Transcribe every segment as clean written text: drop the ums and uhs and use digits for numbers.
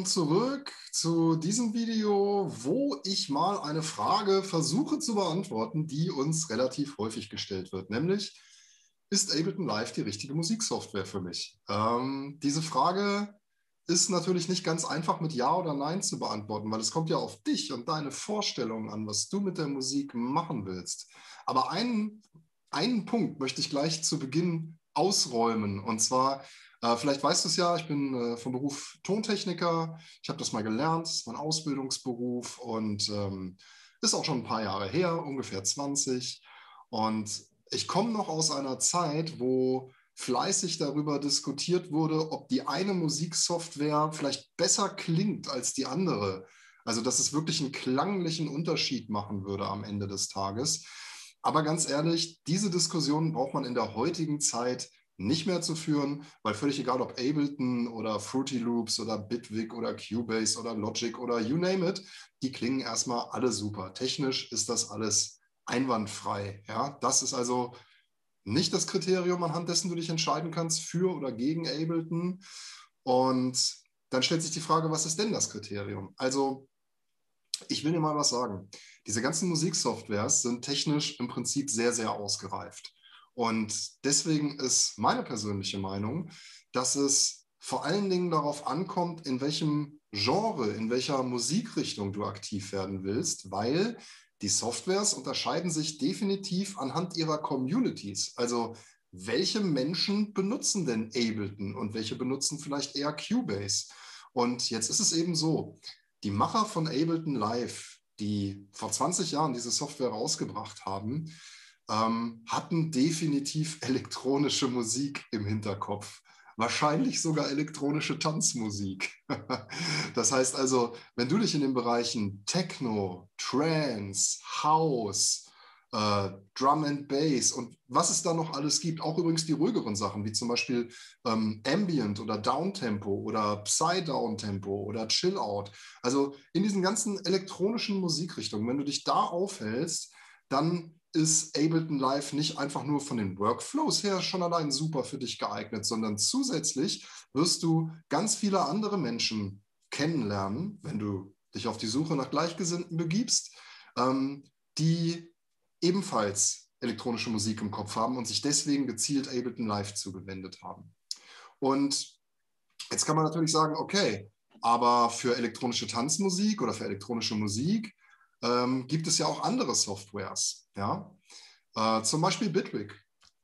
willkommen zurück zu diesem Video, wo ich mal eine Frage versuche zu beantworten, die uns relativ häufig gestellt wird, nämlich, ist Ableton Live die richtige Musiksoftware für mich? Diese Frage ist natürlich nicht ganz einfach mit Ja oder Nein zu beantworten, weil es kommt ja auf dich und deine Vorstellungen an, was du mit der Musik machen willst. Aber einen Punkt möchte ich gleich zu Beginn ausräumen, und zwar, vielleicht weißt du es ja, ich bin vom Beruf Tontechniker, ich habe das mal gelernt, das ist mein Ausbildungsberuf und ist auch schon ein paar Jahre her, ungefähr 20, und ich komme noch aus einer Zeit, wo fleißig darüber diskutiert wurde, ob die eine Musiksoftware vielleicht besser klingt als die andere, also dass es wirklich einen klanglichen Unterschied machen würde am Ende des Tages. Aber ganz ehrlich, diese Diskussion braucht man in der heutigen Zeit nicht mehr zu führen, weil völlig egal, ob Ableton oder Fruity Loops oder Bitwig oder Cubase oder Logic oder you name it, die klingen erstmal alle super. Technisch ist das alles einwandfrei. Ja? Das ist also nicht das Kriterium, anhand dessen du dich entscheiden kannst, für oder gegen Ableton. Und dann stellt sich die Frage, was ist denn das Kriterium? Also, ich will dir mal was sagen. Diese ganzen Musiksoftwares sind technisch im Prinzip sehr, sehr ausgereift. Und deswegen ist meine persönliche Meinung, dass es vor allen Dingen darauf ankommt, in welchem Genre, in welcher Musikrichtung du aktiv werden willst, weil die Softwares unterscheiden sich definitiv anhand ihrer Communities. Also welche Menschen benutzen denn Ableton und welche benutzen vielleicht eher Cubase? Und jetzt ist es eben so, die Macher von Ableton Live, die vor 20 Jahren diese Software rausgebracht haben, hatten definitiv elektronische Musik im Hinterkopf. Wahrscheinlich sogar elektronische Tanzmusik. Das heißt also, wenn du dich in den Bereichen Techno, Trance, House, Drum and Bass und was es da noch alles gibt, auch übrigens die ruhigeren Sachen, wie zum Beispiel Ambient oder Downtempo oder Psy-Downtempo oder Chill-Out. Also in diesen ganzen elektronischen Musikrichtungen, wenn du dich da aufhältst, dann ist Ableton Live nicht einfach nur von den Workflows her schon allein super für dich geeignet, sondern zusätzlich wirst du ganz viele andere Menschen kennenlernen, wenn du dich auf die Suche nach Gleichgesinnten begibst, die ebenfalls elektronische Musik im Kopf haben und sich deswegen gezielt Ableton Live zugewendet haben. Und jetzt kann man natürlich sagen, okay, aber für elektronische Tanzmusik oder für elektronische Musik gibt es ja auch andere Softwares. Ja? Zum Beispiel Bitwig.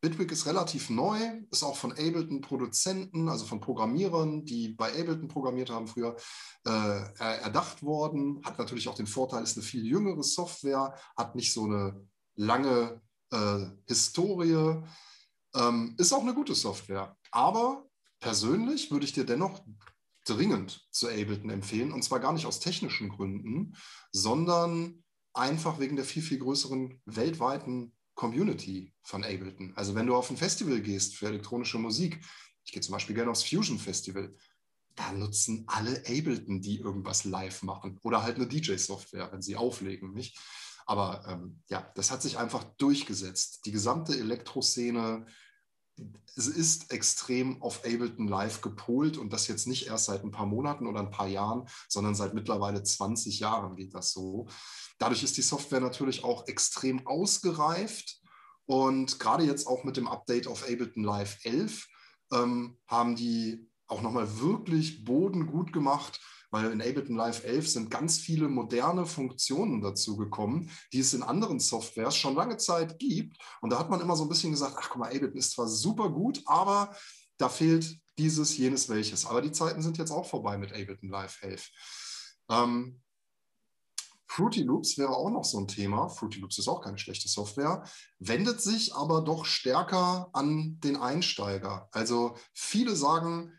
Bitwig ist relativ neu, ist auch von Ableton-Produzenten, also von Programmierern, die bei Ableton programmiert haben früher, erdacht worden. Hat natürlich auch den Vorteil, ist eine viel jüngere Software, hat nicht so eine lange Historie, ist auch eine gute Software. Aber persönlich würde ich dir dennoch dringend zu Ableton empfehlen, und zwar gar nicht aus technischen Gründen, sondern einfach wegen der viel, viel größeren weltweiten Community von Ableton. Also wenn du auf ein Festival gehst für elektronische Musik, ich gehe zum Beispiel gerne aufs Fusion Festival, da nutzen alle Ableton, die irgendwas live machen oder halt eine DJ-Software, wenn sie auflegen, nicht? Aber ja, das hat sich einfach durchgesetzt. Die gesamte Elektroszene ist extrem auf Ableton Live gepolt, und das jetzt nicht erst seit ein paar Monaten oder ein paar Jahren, sondern seit mittlerweile 20 Jahren geht das so. Dadurch ist die Software natürlich auch extrem ausgereift, und gerade jetzt auch mit dem Update auf Ableton Live 11 haben die auch nochmal wirklich Boden gut gemacht, weil in Ableton Live 11 sind ganz viele moderne Funktionen dazu gekommen, die es in anderen Softwares schon lange Zeit gibt. Und da hat man immer so ein bisschen gesagt, ach guck mal, Ableton ist zwar super gut, aber da fehlt dieses, jenes, welches. Aber die Zeiten sind jetzt auch vorbei mit Ableton Live 11. Fruity Loops wäre auch noch so ein Thema. Fruity Loops ist auch keine schlechte Software, wendet sich aber doch stärker an den Einsteiger. Also viele sagen,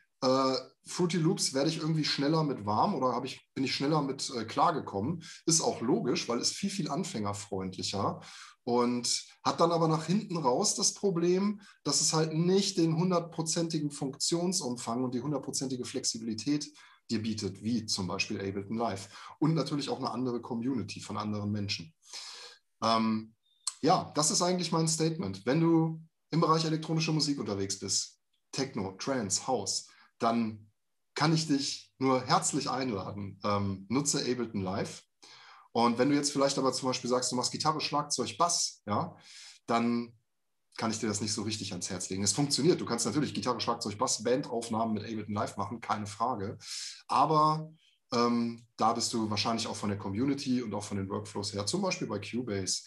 Fruity Loops werde ich irgendwie schneller mit warm, oder bin ich schneller mit klargekommen. Ist auch logisch, weil es viel, viel anfängerfreundlicher, und hat dann aber nach hinten raus das Problem, dass es halt nicht den 100-prozentigen Funktionsumfang und die 100-prozentige Flexibilität dir bietet, wie zum Beispiel Ableton Live, und natürlich auch eine andere Community von anderen Menschen. Ja, das ist eigentlich mein Statement. Wenn du im Bereich elektronische Musik unterwegs bist, Techno, Trance, House, dann kann ich dich nur herzlich einladen. Nutze Ableton Live. Und wenn du jetzt vielleicht aber zum Beispiel sagst, du machst Gitarre, Schlagzeug, Bass, ja, dann kann ich dir das nicht so richtig ans Herz legen. Es funktioniert. Du kannst natürlich Gitarre, Schlagzeug, Bass, Bandaufnahmen mit Ableton Live machen, keine Frage. Aber da bist du wahrscheinlich auch von der Community und auch von den Workflows her, zum Beispiel bei Cubase,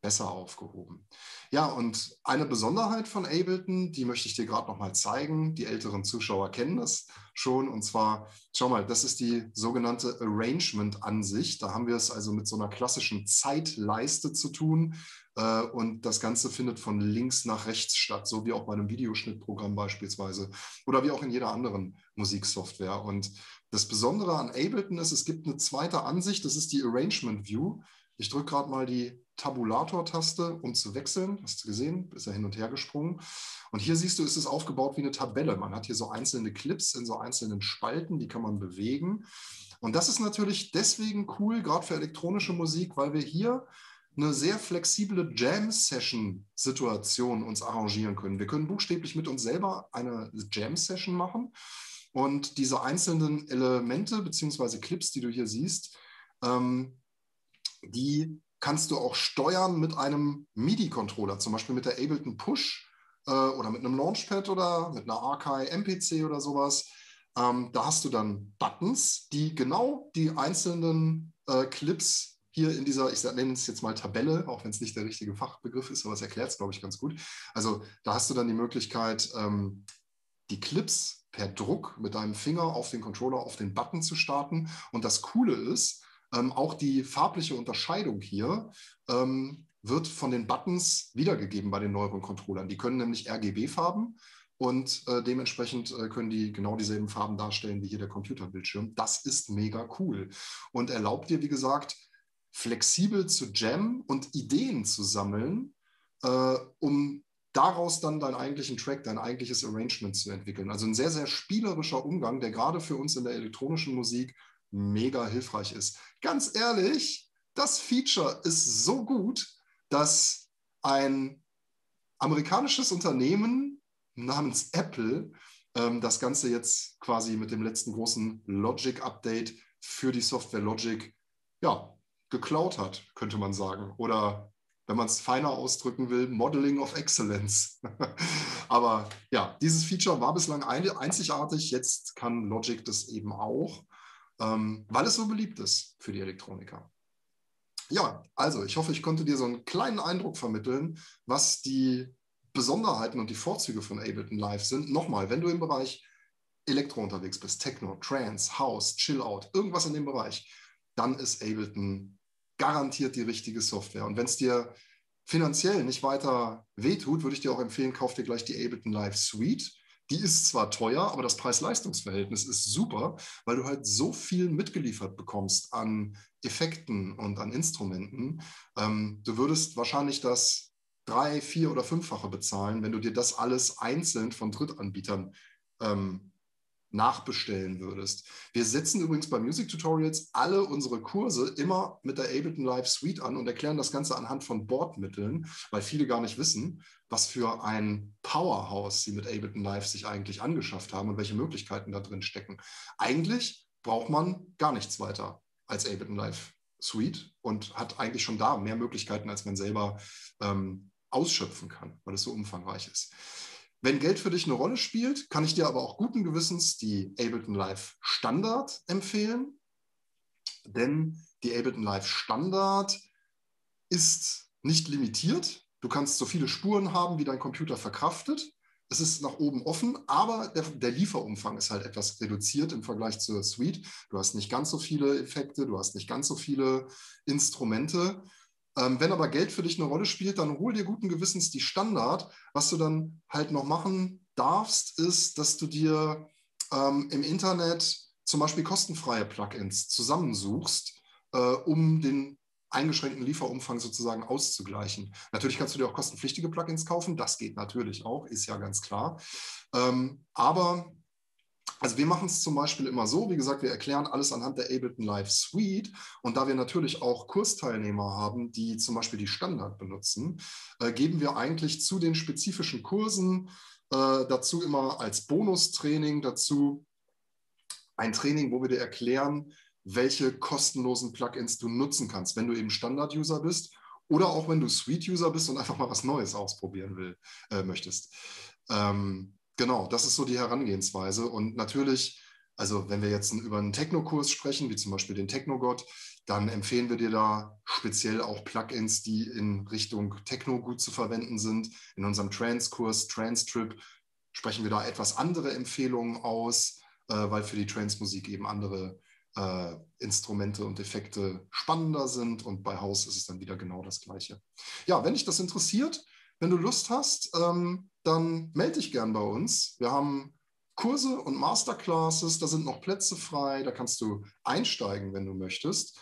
besser aufgehoben. Ja, und eine Besonderheit von Ableton, die möchte ich dir gerade nochmal zeigen. Die älteren Zuschauer kennen das schon. Und zwar, schau mal, das ist die sogenannte Arrangement-Ansicht. Da haben wir es also mit so einer klassischen Zeitleiste zu tun. Und das Ganze findet von links nach rechts statt, so wie auch bei einem Videoschnittprogramm beispielsweise oder wie auch in jeder anderen Musiksoftware. Und das Besondere an Ableton ist, es gibt eine zweite Ansicht, das ist die Arrangement View. Ich drücke gerade mal die Tabulator-Taste, um zu wechseln. Hast du gesehen? Ist er hin und her gesprungen. Und hier siehst du, ist es aufgebaut wie eine Tabelle. Man hat hier so einzelne Clips in so einzelnen Spalten, die kann man bewegen. Und das ist natürlich deswegen cool, gerade für elektronische Musik, weil wir hier eine sehr flexible Jam-Session-Situation uns arrangieren können. Wir können buchstäblich mit uns selber eine Jam-Session machen. Und diese einzelnen Elemente bzw. Clips, die du hier siehst, die kannst du auch steuern mit einem MIDI-Controller, zum Beispiel mit der Ableton Push oder mit einem Launchpad oder mit einer Akai MPC oder sowas. Da hast du dann Buttons, die genau die einzelnen Clips hier in dieser, ich nenne es jetzt mal Tabelle, auch wenn es nicht der richtige Fachbegriff ist, aber es erklärt es, glaube ich, ganz gut. Also da hast du dann die Möglichkeit, die Clips per Druck mit deinem Finger auf den Controller, auf den Button zu starten. Und das Coole ist, auch die farbliche Unterscheidung hier wird von den Buttons wiedergegeben bei den neueren Controllern. Die können nämlich RGB-Farben und dementsprechend können die genau dieselben Farben darstellen wie hier der Computerbildschirm. Das ist mega cool und erlaubt dir, wie gesagt, flexibel zu jammen und Ideen zu sammeln, um daraus dann deinen eigentlichen Track, dein eigentliches Arrangement zu entwickeln. Also ein sehr, sehr spielerischer Umgang, der gerade für uns in der elektronischen Musik mega hilfreich ist. Ganz ehrlich, das Feature ist so gut, dass ein amerikanisches Unternehmen namens Apple das Ganze jetzt quasi mit dem letzten großen Logic-Update für die Software Logic, ja, geklaut hat, könnte man sagen. Oder, wenn man es feiner ausdrücken will, Modeling of Excellence. Aber ja, dieses Feature war bislang einzigartig. Jetzt kann Logic das eben auch, weil es so beliebt ist für die Elektroniker. Ja, also ich hoffe, ich konnte dir so einen kleinen Eindruck vermitteln, was die Besonderheiten und die Vorzüge von Ableton Live sind. Nochmal, wenn du im Bereich Elektro unterwegs bist, Techno, Trance, House, Chillout, irgendwas in dem Bereich, dann ist Ableton garantiert die richtige Software. Und wenn es dir finanziell nicht weiter wehtut, würde ich dir auch empfehlen, kauf dir gleich die Ableton Live Suite. Die ist zwar teuer, aber das Preis-Leistungs-Verhältnis ist super, weil du halt so viel mitgeliefert bekommst an Effekten und an Instrumenten. Du würdest wahrscheinlich das 3-, 4- oder 5-fache bezahlen, wenn du dir das alles einzeln von Drittanbietern nachbestellen würdest. Wir setzen übrigens bei Music Tutorials alle unsere Kurse immer mit der Ableton Live Suite an und erklären das Ganze anhand von Bordmitteln, weil viele gar nicht wissen, was für ein Powerhouse sie mit Ableton Live sich eigentlich angeschafft haben und welche Möglichkeiten da drin stecken. Eigentlich braucht man gar nichts weiter als Ableton Live Suite und hat eigentlich schon da mehr Möglichkeiten, als man selber ausschöpfen kann, weil es so umfangreich ist. Wenn Geld für dich eine Rolle spielt, kann ich dir aber auch guten Gewissens die Ableton Live Standard empfehlen, denn die Ableton Live Standard ist nicht limitiert. Du kannst so viele Spuren haben, wie dein Computer verkraftet. Es ist nach oben offen, aber der Lieferumfang ist halt etwas reduziert im Vergleich zur Suite. Du hast nicht ganz so viele Effekte, du hast nicht ganz so viele Instrumente. Wenn aber Geld für dich eine Rolle spielt, dann hol dir guten Gewissens die Standard. Was du dann halt noch machen darfst, ist, dass du dir im Internet zum Beispiel kostenfreie Plugins zusammensuchst, um den eingeschränkten Lieferumfang sozusagen auszugleichen. Natürlich kannst du dir auch kostenpflichtige Plugins kaufen, das geht natürlich auch, ist ja ganz klar. Aber also wir machen es zum Beispiel immer so, wie gesagt, wir erklären alles anhand der Ableton Live Suite und da wir natürlich auch Kursteilnehmer haben, die zum Beispiel die Standard benutzen, geben wir eigentlich zu den spezifischen Kursen dazu immer als Bonustraining dazu ein Training, wo wir dir erklären, welche kostenlosen Plugins du nutzen kannst, wenn du eben Standard-User bist oder auch wenn du Suite-User bist und einfach mal was Neues ausprobieren möchtest. Genau, das ist so die Herangehensweise. Und natürlich, also wenn wir jetzt über einen Techno-Kurs sprechen, wie zum Beispiel den Techno-Gott, dann empfehlen wir dir da speziell auch Plugins, die in Richtung Techno gut zu verwenden sind. In unserem Trans-Kurs, Trans-Trip, sprechen wir da etwas andere Empfehlungen aus, weil für die Trans-Musik eben andere Instrumente und Effekte spannender sind, und bei House ist es dann wieder genau das Gleiche. Ja, wenn dich das interessiert, wenn du Lust hast, dann melde dich gern bei uns. Wir haben Kurse und Masterclasses, da sind noch Plätze frei, da kannst du einsteigen, wenn du möchtest.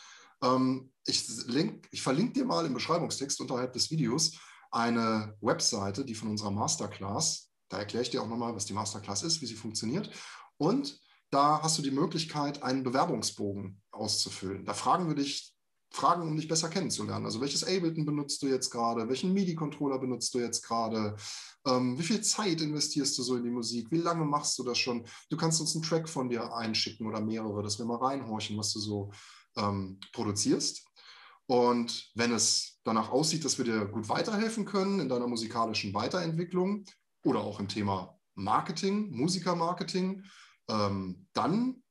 Ich verlinke dir mal im Beschreibungstext unterhalb des Videos eine Webseite, die von unserer Masterclass, da erkläre ich dir auch nochmal, was die Masterclass ist, wie sie funktioniert, und da hast du die Möglichkeit, einen Bewerbungsbogen auszufüllen. Da fragen wir dich Fragen, um dich besser kennenzulernen. Also welches Ableton benutzt du jetzt gerade? Welchen MIDI-Controller benutzt du jetzt gerade? Wie viel Zeit investierst du so in die Musik? Wie lange machst du das schon? Du kannst uns einen Track von dir einschicken oder mehrere, dass wir mal reinhorchen, was du so produzierst. Und wenn es danach aussieht, dass wir dir gut weiterhelfen können in deiner musikalischen Weiterentwicklung oder auch im Thema Marketing, Musikermarketing, dann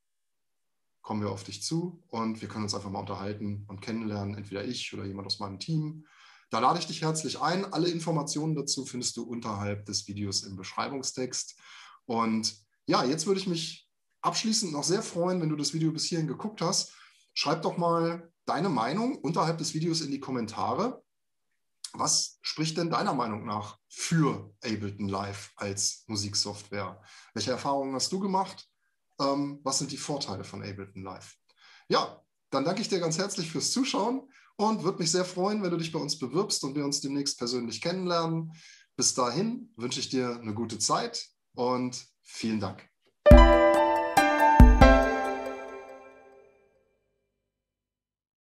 kommen wir auf dich zu und wir können uns einfach mal unterhalten und kennenlernen, entweder ich oder jemand aus meinem Team. Da lade ich dich herzlich ein. Alle Informationen dazu findest du unterhalb des Videos im Beschreibungstext. Und ja, jetzt würde ich mich abschließend noch sehr freuen, wenn du das Video bis hierhin geguckt hast. Schreib doch mal deine Meinung unterhalb des Videos in die Kommentare. Was spricht denn deiner Meinung nach für Ableton Live als Musiksoftware? Welche Erfahrungen hast du gemacht? Was sind die Vorteile von Ableton Live? Ja, dann danke ich dir ganz herzlich fürs Zuschauen und würde mich sehr freuen, wenn du dich bei uns bewirbst und wir uns demnächst persönlich kennenlernen. Bis dahin wünsche ich dir eine gute Zeit und vielen Dank.